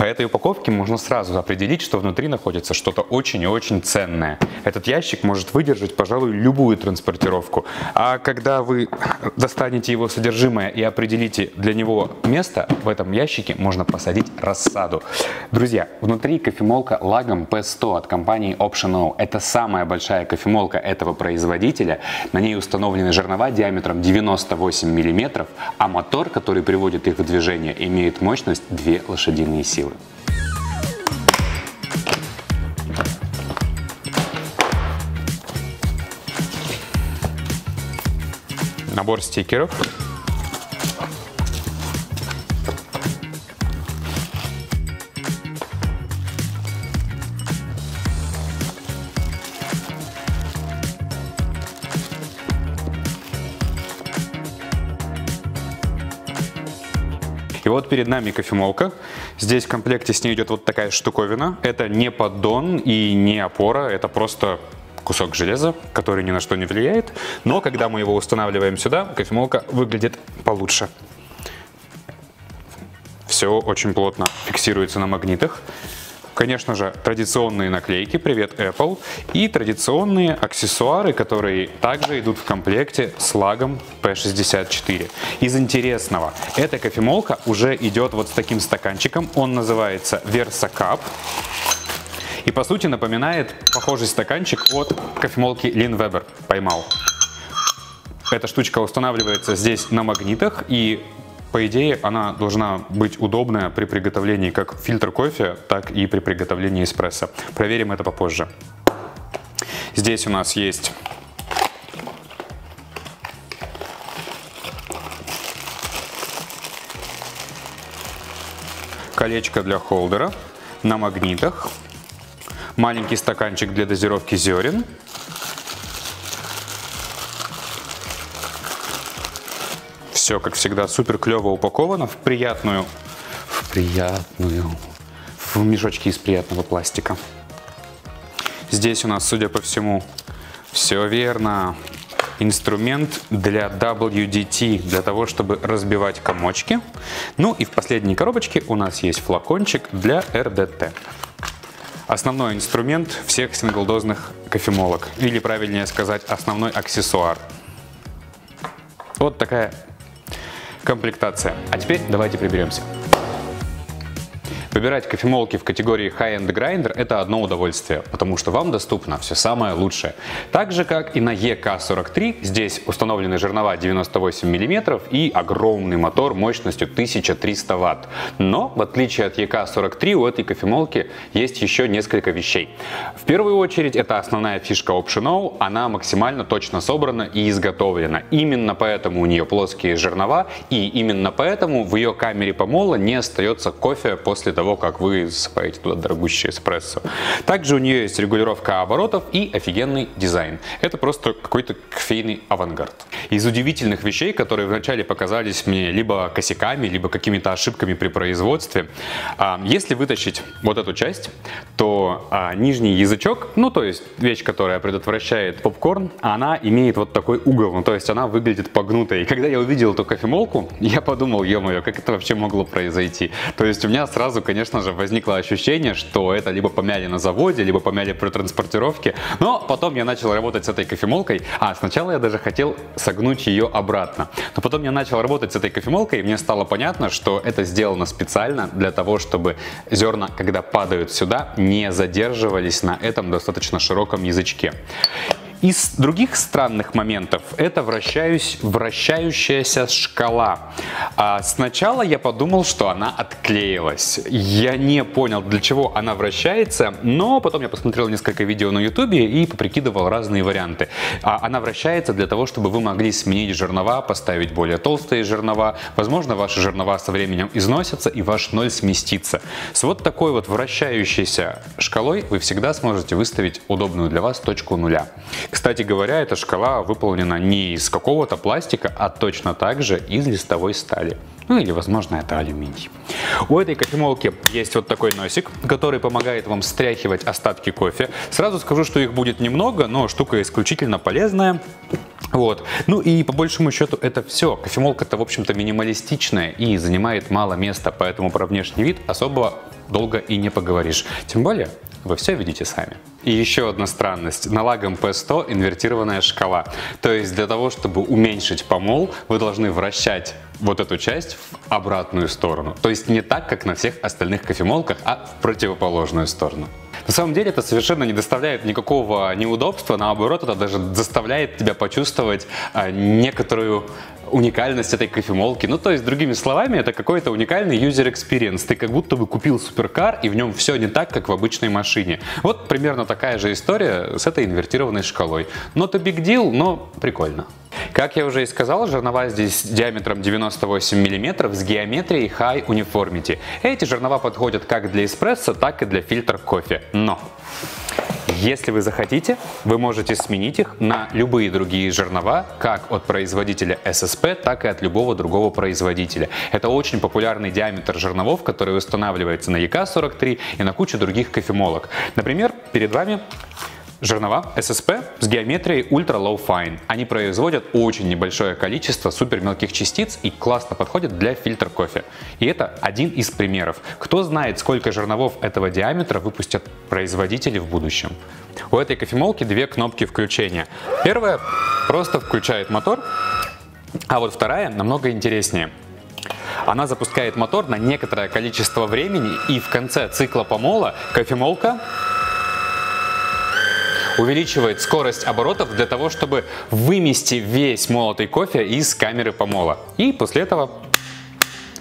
По этой упаковке можно сразу определить, что внутри находится что-то очень и очень ценное. Этот ящик может выдержать, пожалуй, любую транспортировку. А когда вы достанете его содержимое и определите для него место, в этом ящике можно посадить рассаду. Друзья, внутри кофемолка Lagom P100 от компании Option-O. Это самая большая кофемолка этого производителя. На ней установлены жернова диаметром 98 мм, а мотор, который приводит их в движение, имеет мощность 2 лошадиные силы. Набор стикеров. И вот перед нами кофемолка. Здесь в комплекте с ней идет вот такая штуковина. Это не поддон и не опора, это просто кусок железа, который ни на что не влияет. Но когда мы его устанавливаем сюда, кофемолка выглядит получше. Все очень плотно фиксируется на магнитах. Конечно же, традиционные наклейки, привет, Apple, и традиционные аксессуары, которые также идут в комплекте с Lagom P64. Из интересного, эта кофемолка уже идет вот с таким стаканчиком, он называется VersaCup. И по сути напоминает похожий стаканчик от кофемолки Lynn Weber, поймал. Эта штучка устанавливается здесь на магнитах, и по идее, она должна быть удобная при приготовлении как фильтр кофе, так и при приготовлении эспрессо. Проверим это попозже. Здесь у нас есть колечко для холдера на магнитах, маленький стаканчик для дозировки зерен, все, как всегда, супер клево упаковано в мешочки из приятного пластика. Здесь у нас, судя по всему, все верно. Инструмент для WDT, для того, чтобы разбивать комочки. Ну и в последней коробочке у нас есть флакончик для RDT. Основной инструмент всех синглдозных кофемолок. Или, правильнее сказать, основной аксессуар. Вот такая комплектация. А теперь давайте приберемся. Выбирать кофемолки в категории High-End Grinder – это одно удовольствие, потому что вам доступно все самое лучшее. Так же, как и на EK43, здесь установлены жернова 98 мм и огромный мотор мощностью 1300 Вт. Но, в отличие от EK43, у этой кофемолки есть еще несколько вещей. В первую очередь, это основная фишка Option-O, она максимально точно собрана и изготовлена. Именно поэтому у нее плоские жернова, и именно поэтому в ее камере помола не остается кофе после того, как вы засыпаете туда дорогущий эспрессо. Также у нее есть регулировка оборотов и офигенный дизайн. Это просто какой-то кофейный авангард. Из удивительных вещей, которые вначале показались мне либо косяками, либо какими-то ошибками при производстве, если вытащить вот эту часть, то нижний язычок, ну то есть вещь, которая предотвращает попкорн, она имеет вот такой угол, ну то есть она выглядит погнутой. И когда я увидел эту кофемолку, я подумал, ё-моё, как это вообще могло произойти? То есть у меня сразу, конечно же, возникло ощущение, что это либо помяли на заводе, либо помяли при транспортировке. Но потом я начал работать с этой кофемолкой. Сначала я даже хотел согнуть ее обратно. Но потом я начал работать с этой кофемолкой, и мне стало понятно, что это сделано специально для того, чтобы зерна, когда падают сюда, не задерживались на этом достаточно широком язычке. Из других странных моментов это вращающаяся шкала. Сначала я подумал, что она отклеилась. Я не понял, для чего она вращается, но потом я посмотрел несколько видео на ютубе и поприкидывал разные варианты. Она вращается для того, чтобы вы могли сменить жернова, поставить более толстые жернова. Возможно, ваши жернова со временем износятся и ваш ноль сместится. С вот такой вот вращающейся шкалой вы всегда сможете выставить удобную для вас точку нуля. Кстати говоря, эта шкала выполнена не из какого-то пластика, а точно так же из листовой стали. Ну или, возможно, это алюминий. У этой кофемолки есть вот такой носик, который помогает вам стряхивать остатки кофе. Сразу скажу, что их будет немного, но штука исключительно полезная. Вот. Ну и по большему счету это все. Кофемолка-то, в общем-то, минималистичная и занимает мало места, поэтому про внешний вид особо долго и не поговоришь. Тем более, вы все видите сами. И еще одна странность. На Lagom P100 инвертированная шкала. То есть для того, чтобы уменьшить помол, вы должны вращать вот эту часть в обратную сторону. То есть не так, как на всех остальных кофемолках, а в противоположную сторону. На самом деле это совершенно не доставляет никакого неудобства, наоборот, это даже заставляет тебя почувствовать некоторую уникальность этой кофемолки. Ну, то есть, другими словами, это какой-то уникальный user experience. Ты как будто бы купил суперкар, и в нем все не так, как в обычной машине. Вот примерно такая же история с этой инвертированной шкалой. Not a big deal, но прикольно. Как я уже и сказал, жернова здесь диаметром 98 мм с геометрией High Uniformity. Эти жернова подходят как для эспрессо, так и для фильтра кофе. Но если вы захотите, вы можете сменить их на любые другие жернова, как от производителя SSP, так и от любого другого производителя. Это очень популярный диаметр жерновов, который устанавливается на EK43 и на кучу других кофемолок. Например, перед вами жернова SSP с геометрией Ultra Low Fine. Они производят очень небольшое количество супер мелких частиц и классно подходят для фильтра кофе. И это один из примеров. Кто знает, сколько жерновов этого диаметра выпустят производители в будущем. У этой кофемолки две кнопки включения. Первая просто включает мотор, а вот вторая намного интереснее. Она запускает мотор на некоторое количество времени, и в конце цикла помола кофемолка увеличивает скорость оборотов для того, чтобы вымести весь молотый кофе из камеры помола. И после этого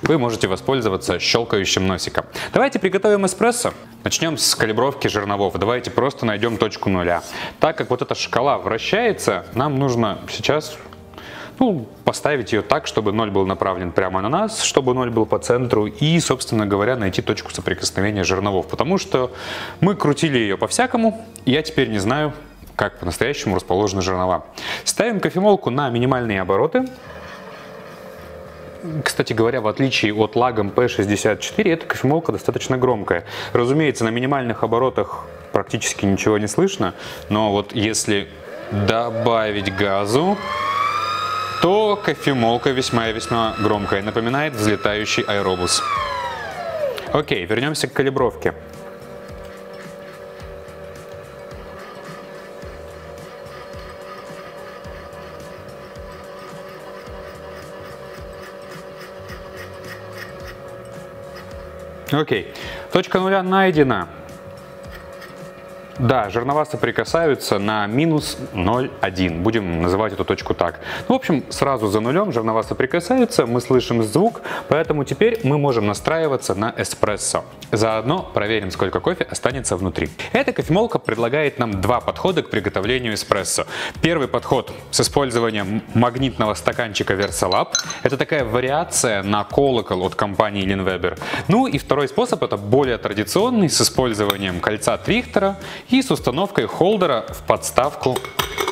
вы можете воспользоваться щелкающим носиком. Давайте приготовим эспрессо. Начнем с калибровки жерновов. Давайте просто найдем точку нуля. Так как вот эта шкала вращается, нам нужно сейчас поставить ее так, чтобы 0 был направлен прямо на нас, чтобы 0 был по центру и, собственно говоря, найти точку соприкосновения жерновов, потому что мы крутили ее по-всякому, и я теперь не знаю, как по-настоящему расположены жернова. Ставим кофемолку на минимальные обороты. Кстати говоря, в отличие от Lagom P64, эта кофемолка достаточно громкая. Разумеется, на минимальных оборотах практически ничего не слышно, но вот если добавить газу, то кофемолка весьма и весьма громкая, напоминает взлетающий аэробус. Окей, вернемся к калибровке. Окей, точка нуля найдена. Да, жернова соприкасаются на минус 0,1. Будем называть эту точку так. В общем, сразу за нулем жернова соприкасаются, мы слышим звук, поэтому теперь мы можем настраиваться на эспрессо. Заодно проверим, сколько кофе останется внутри. Эта кофемолка предлагает нам два подхода к приготовлению эспрессо. Первый подход с использованием магнитного стаканчика VersaCup. Это такая вариация на колокол от компании Lynn Weber. Ну и второй способ, это более традиционный, с использованием кольца Твихтера и с установкой холдера в подставку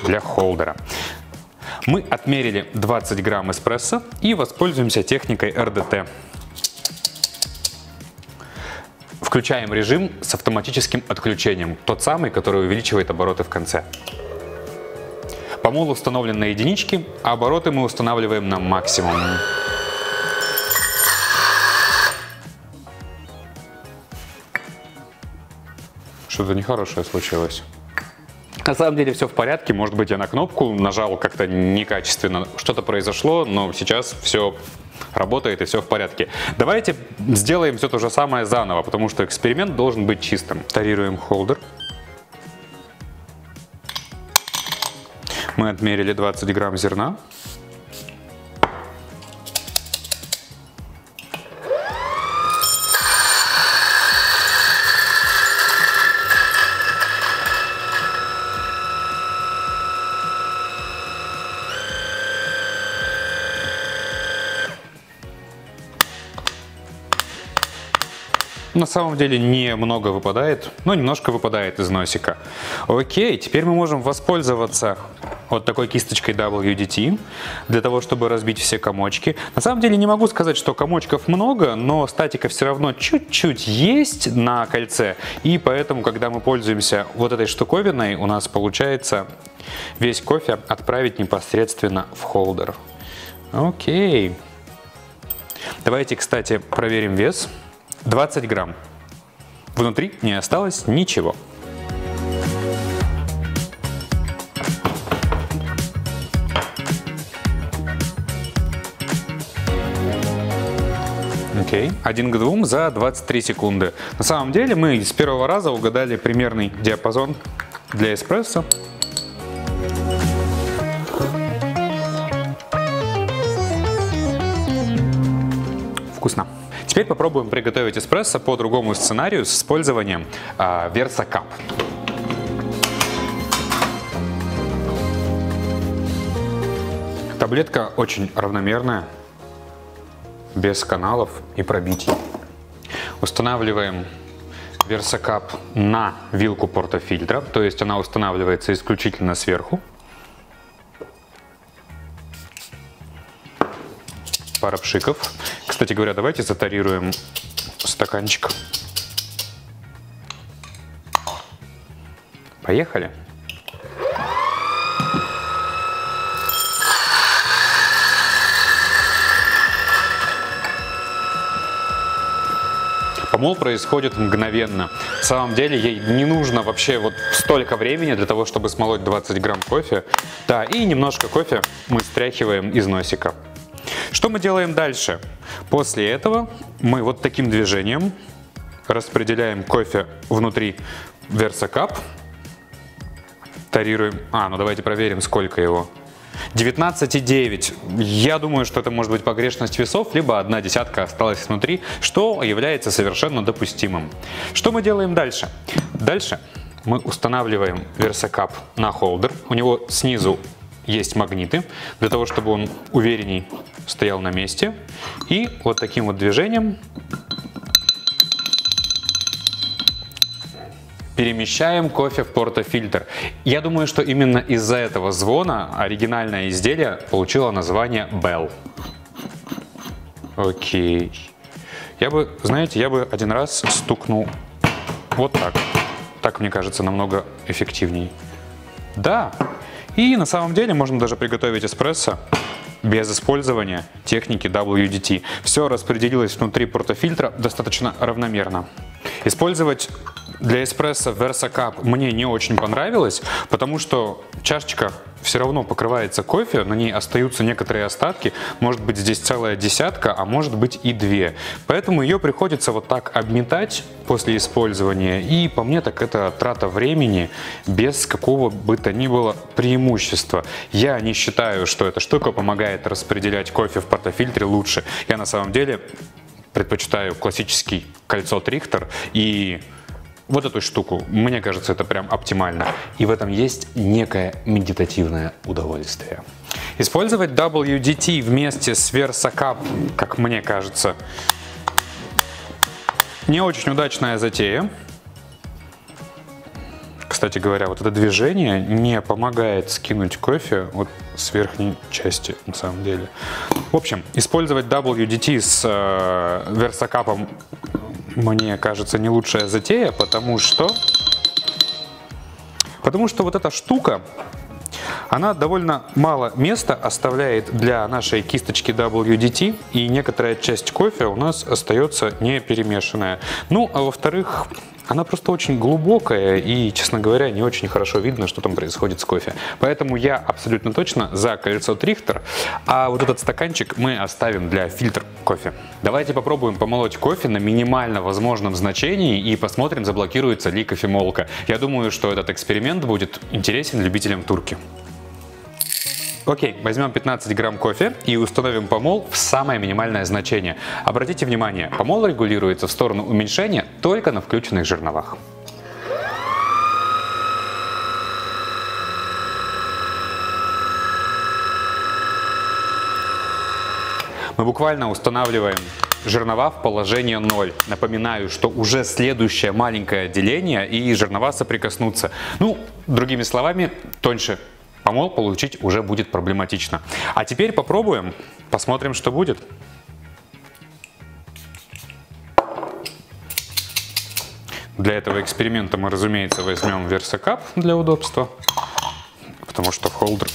для холдера. Мы отмерили 20 грамм эспрессо и воспользуемся техникой RDT. Включаем режим с автоматическим отключением, тот самый, который увеличивает обороты в конце. Помол установлен на единички, а обороты мы устанавливаем на максимум. Что-то нехорошее случилось. На самом деле все в порядке, может быть, я на кнопку нажал как-то некачественно, что-то произошло, но сейчас все работает и все в порядке. Давайте сделаем все то же самое заново, потому что эксперимент должен быть чистым. Тарируем холдер. Мы отмерили 20 грамм зерна. На самом деле немного выпадает, но немножко выпадает из носика. Окей, теперь мы можем воспользоваться вот такой кисточкой WDT для того, чтобы разбить все комочки. На самом деле не могу сказать, что комочков много, но статика все равно чуть-чуть есть на кольце. И поэтому, когда мы пользуемся вот этой штуковиной, у нас получается весь кофе отправить непосредственно в холдер. Окей. Давайте, кстати, проверим вес. 20 грамм. Внутри не осталось ничего. Окей, 1 к 2 за 23 секунды. На самом деле мы с первого раза угадали примерный диапазон для эспрессо. Вкусно. Теперь попробуем приготовить эспрессо по другому сценарию с использованием VersaCup. Таблетка очень равномерная, без каналов и пробитий. Устанавливаем VersaCup на вилку портофильтра, то есть она устанавливается исключительно сверху. Пара пшиков. Кстати говоря, давайте затарируем стаканчик. Поехали. Помол происходит мгновенно. На самом деле ей не нужно вообще вот столько времени для того, чтобы смолоть 20 грамм кофе. Да, и немножко кофе мы стряхиваем из носика. Что мы делаем дальше? После этого мы вот таким движением распределяем кофе внутри VersaCup. Тарируем. Ну давайте проверим, сколько его. 19,9. Я думаю, что это может быть погрешность весов, либо 0,1 осталась внутри, что является совершенно допустимым. Что мы делаем дальше? Дальше мы устанавливаем VersaCup на холдер. У него снизу есть магниты, для того, чтобы он уверенней стоял на месте. И вот таким вот движением перемещаем кофе в портофильтр. Я думаю, что именно из-за этого звона оригинальное изделие получило название Bell. Окей. Я бы один раз стукнул вот так. Так, мне кажется, намного эффективней. Да. И на самом деле можно даже приготовить эспрессо без использования техники WDT. Все распределилось внутри портофильтра достаточно равномерно. Использовать для эспрессо VersaCup мне не очень понравилось, потому что чашечка все равно покрывается кофе, на ней остаются некоторые остатки, может быть здесь целая десятка, а может быть и 2. Поэтому ее приходится вот так обметать после использования, и по мне так это трата времени без какого бы то ни было преимущества. Я не считаю, что эта штука помогает распределять кофе в портофильтре лучше. Я на самом деле предпочитаю классический кольцо Трихтер и вот эту штуку. Мне кажется, это прям оптимально. И в этом есть некое медитативное удовольствие. Использовать WDT вместе с VersaCup, как мне кажется, не очень удачная затея. Кстати говоря, вот это движение не помогает скинуть кофе вот с верхней части, на самом деле. В общем, использовать WDT с VersaCup мне кажется не лучшая затея, потому что вот эта штука, она довольно мало места оставляет для нашей кисточки WDT, и некоторая часть кофе у нас остается не перемешанная. Ну, а во-вторых, она просто очень глубокая и, честно говоря, не очень хорошо видно, что там происходит с кофе. Поэтому я абсолютно точно за кольцо Трихтер, а вот этот стаканчик мы оставим для фильтра кофе. Давайте попробуем помолоть кофе на минимально возможном значении и посмотрим, заблокируется ли кофемолка. Я думаю, что этот эксперимент будет интересен любителям турки. Окей, возьмем 15 грамм кофе и установим помол в самое минимальное значение. Обратите внимание, помол регулируется в сторону уменьшения только на включенных жерновах. Мы буквально устанавливаем жернова в положение 0. Напоминаю, что уже следующее маленькое деление и жернова соприкоснутся. Ну, другими словами, тоньше помол получить уже будет проблематично. А теперь попробуем, посмотрим, что будет. Для этого эксперимента мы, разумеется, возьмем VersaCup для удобства, потому что в холдер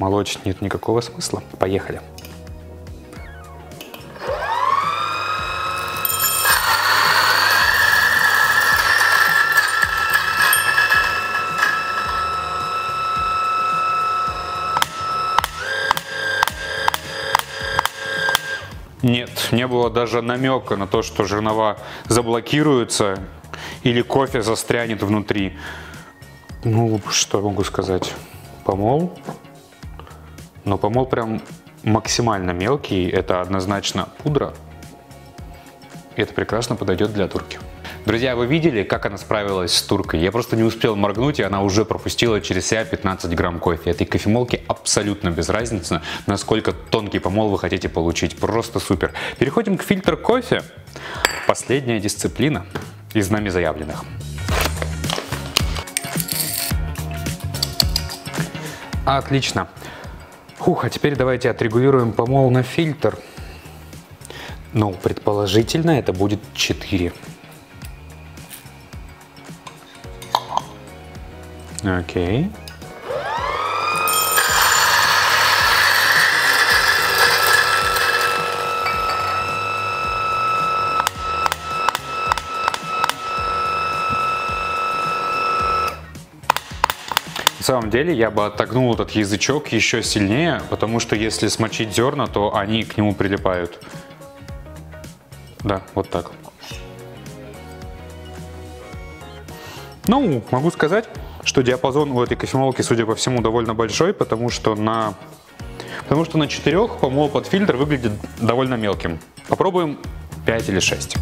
молоть нет никакого смысла. Поехали. не было даже намека на то, что жернова заблокируются или кофе застрянет внутри. Ну, что я могу сказать? Помол. Но помол прям максимально мелкий. Это однозначно пудра. И это прекрасно подойдет для турки. Друзья, вы видели, как она справилась с туркой? Я просто не успел моргнуть, и она уже пропустила через себя 15 грамм кофе. Этой кофемолке абсолютно без разницы, насколько тонкий помол вы хотите получить. Просто супер. Переходим к фильтр кофе. Последняя дисциплина из нами заявленных. Отлично. Фух, а теперь давайте отрегулируем помол на фильтр. Ну, предположительно, это будет 4. Окей. На самом деле я бы отогнул этот язычок еще сильнее, потому что если смочить зерна, то они к нему прилипают. Да, вот так. Ну, могу сказать, что диапазон у этой кофемолки, судя по всему, довольно большой, потому что на 4 помол под фильтр выглядит довольно мелким. Попробуем 5 или 6.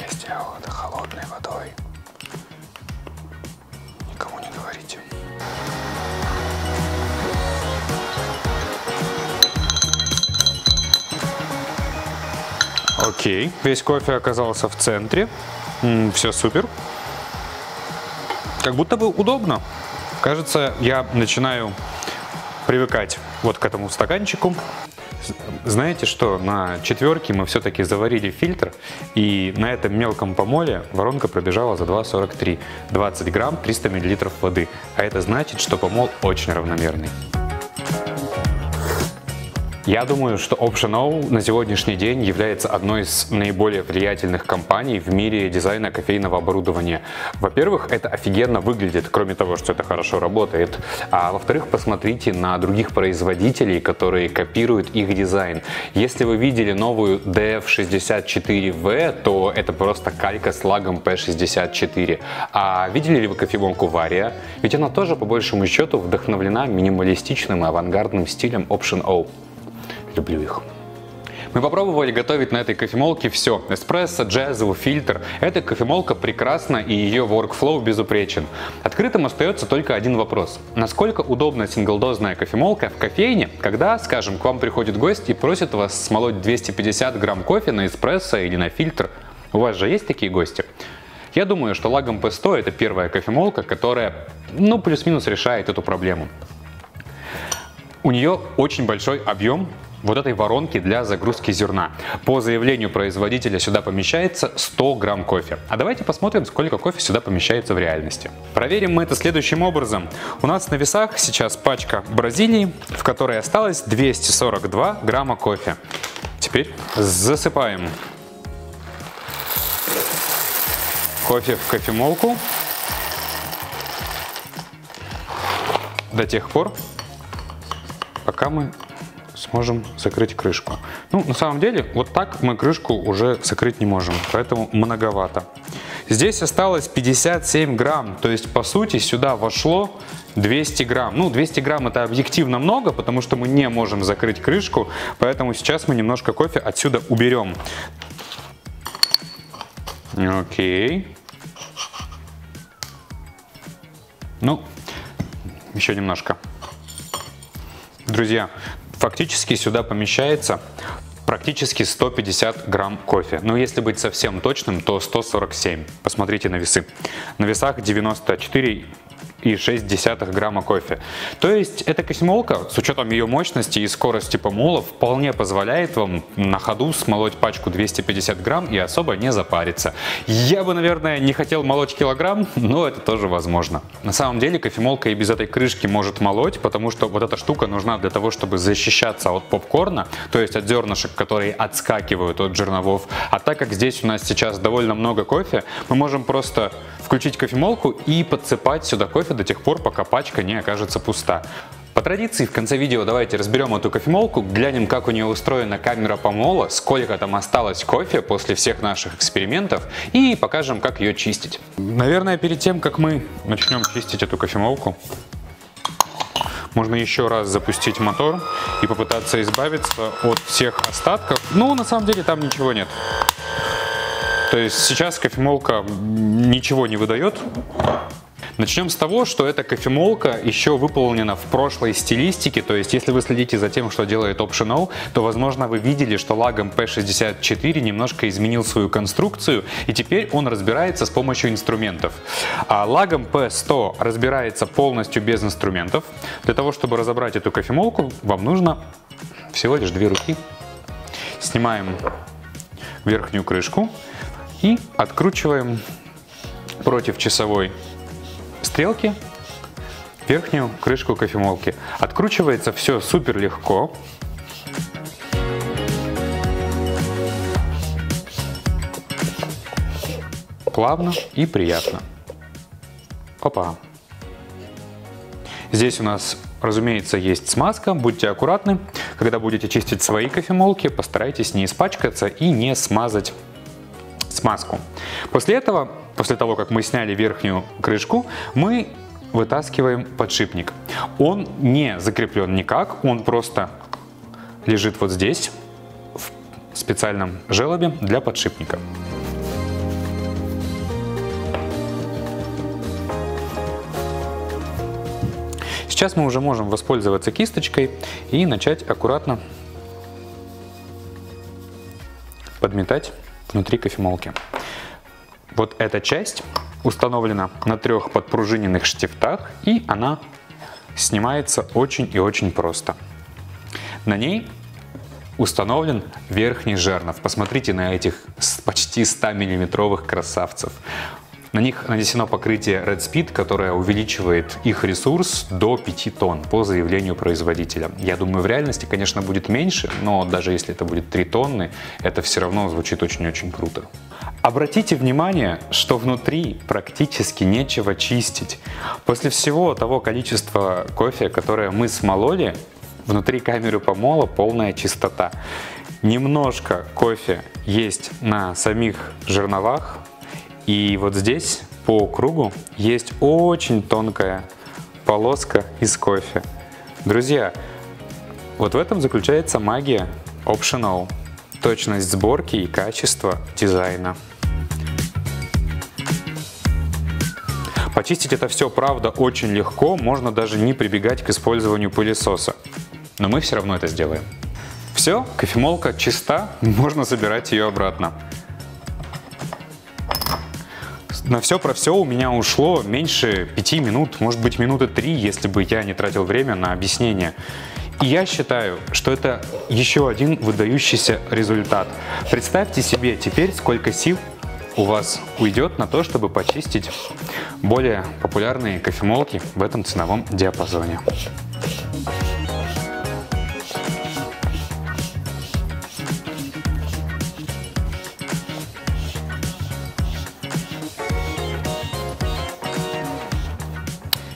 Я сделал это холодной водой. Никому не говорите. Окей, весь кофе оказался в центре, все супер, как будто бы удобно, кажется, я начинаю привыкать вот к этому стаканчику. Знаете что, на 4 мы все-таки заварили фильтр, и на этом мелком помоле воронка пробежала за 2,43, 20 грамм, 300 миллилитров воды, а это значит, что помол очень равномерный. Я думаю, что Option-O на сегодняшний день является одной из наиболее влиятельных компаний в мире дизайна кофейного оборудования. Во-первых, это офигенно выглядит, кроме того, что это хорошо работает. А во-вторых, посмотрите на других производителей, которые копируют их дизайн. Если вы видели новую DF-64V, то это просто калька с Lagom P64. А видели ли вы кофемолку Varia? Ведь она тоже, по большому счету, вдохновлена минималистичным и авангардным стилем Option-O. Люблю их. Мы попробовали готовить на этой кофемолке все. Эспрессо, джезву, фильтр. Эта кофемолка прекрасна, и ее workflow безупречен. Открытым остается только один вопрос. Насколько удобна синглдозная кофемолка в кофейне, когда, скажем, к вам приходит гость и просит вас смолоть 250 грамм кофе на эспрессо или на фильтр? У вас же есть такие гости? Я думаю, что Lagom P100 – это первая кофемолка, которая, ну, плюс-минус решает эту проблему. У нее очень большой объем вот этой воронки для загрузки зерна. По заявлению производителя сюда помещается 100 грамм кофе. А давайте посмотрим, сколько кофе сюда помещается в реальности. Проверим мы это следующим образом. У нас на весах сейчас пачка Бразилии, в которой осталось 242 грамма кофе. Теперь засыпаем кофе в кофемолку до тех пор, пока мы сможем закрыть крышку. Ну, на самом деле, вот так мы крышку уже закрыть не можем, поэтому многовато. Здесь осталось 57 грамм, то есть, по сути, сюда вошло 200 грамм. Ну, 200 грамм это объективно много, потому что мы не можем закрыть крышку, поэтому сейчас мы немножко кофе отсюда уберем. Окей. Ну, еще немножко. Друзья, фактически сюда помещается практически 150 грамм кофе. Но если быть совсем точным, то 147. Посмотрите на весы. На весах 94,6 грамма кофе. То есть эта кофемолка, с учетом ее мощности и скорости помола, вполне позволяет вам на ходу смолоть пачку 250 грамм и особо не запариться. Я бы, наверное, не хотел молоть килограмм, но это тоже возможно. На самом деле кофемолка и без этой крышки может молоть, потому что вот эта штука нужна для того, чтобы защищаться от попкорна, то есть от зернышек, которые отскакивают от жерновов. А так как здесь у нас сейчас довольно много кофе, мы можем просто включить кофемолку и подсыпать сюда кофе до тех пор, пока пачка не окажется пуста. По традиции в конце видео давайте разберем эту кофемолку, глянем, как у нее устроена камера помола, сколько там осталось кофе после всех наших экспериментов, и покажем, как ее чистить. Наверное, перед тем, как мы начнем чистить эту кофемолку, можно еще раз запустить мотор и попытаться избавиться от всех остатков. Но на самом деле там ничего нет. То есть сейчас кофемолка ничего не выдает. Начнем с того, что эта кофемолка еще выполнена в прошлой стилистике, то есть если вы следите за тем, что делает Option-O, то, возможно, вы видели, что Lagom P64 немножко изменил свою конструкцию, и теперь он разбирается с помощью инструментов. А Lagom P100 разбирается полностью без инструментов. Для того, чтобы разобрать эту кофемолку, вам нужно всего лишь две руки. Снимаем верхнюю крышку и откручиваем против часовой стрелки верхнюю крышку кофемолки. Откручивается все супер легко. Плавно и приятно. Опа! Здесь у нас, разумеется, есть смазка. Будьте аккуратны. Когда будете чистить свои кофемолки, постарайтесь не испачкаться и не смазать смазку. После того, как мы сняли верхнюю крышку, мы вытаскиваем подшипник. Он не закреплен никак, он просто лежит вот здесь, в специальном желобе для подшипника. Сейчас мы уже можем воспользоваться кисточкой и начать аккуратно подметать внутри кофемолки. Вот эта часть установлена на трех подпружиненных штифтах, и она снимается очень и очень просто. На ней установлен верхний жернов. Посмотрите на этих почти 100-миллиметровых красавцев. На них нанесено покрытие Red Speed, которое увеличивает их ресурс до 5 тонн по заявлению производителя. Я думаю, в реальности, конечно, будет меньше, но даже если это будет 3 тонны, это все равно звучит очень-очень круто. Обратите внимание, что внутри практически нечего чистить. После всего того количества кофе, которое мы смололи, внутри камеры помола полная чистота. Немножко кофе есть на самих жерновах. И вот здесь по кругу есть очень тонкая полоска из кофе. Друзья, вот в этом заключается магия Option-O. Точность сборки и качество дизайна. Почистить это все, правда, очень легко. Можно даже не прибегать к использованию пылесоса. Но мы все равно это сделаем. Все, кофемолка чиста, можно собирать ее обратно. На все про все у меня ушло меньше 5 минут, может быть, минуты 3, если бы я не тратил время на объяснение. И я считаю, что это еще один выдающийся результат. Представьте себе теперь, сколько сил у вас уйдет на то, чтобы почистить более популярные кофемолки в этом ценовом диапазоне.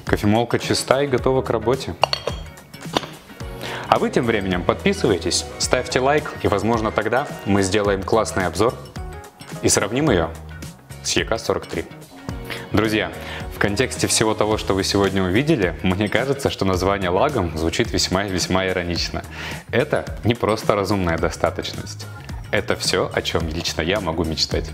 Кофемолка чиста и готова к работе. А вы тем временем подписывайтесь, ставьте лайк, и, возможно, тогда мы сделаем классный обзор и сравним ее с EK43. Друзья, в контексте всего того, что вы сегодня увидели, мне кажется, что название Lagom звучит весьма-весьма иронично. Это не просто разумная достаточность. Это все, о чем лично я могу мечтать.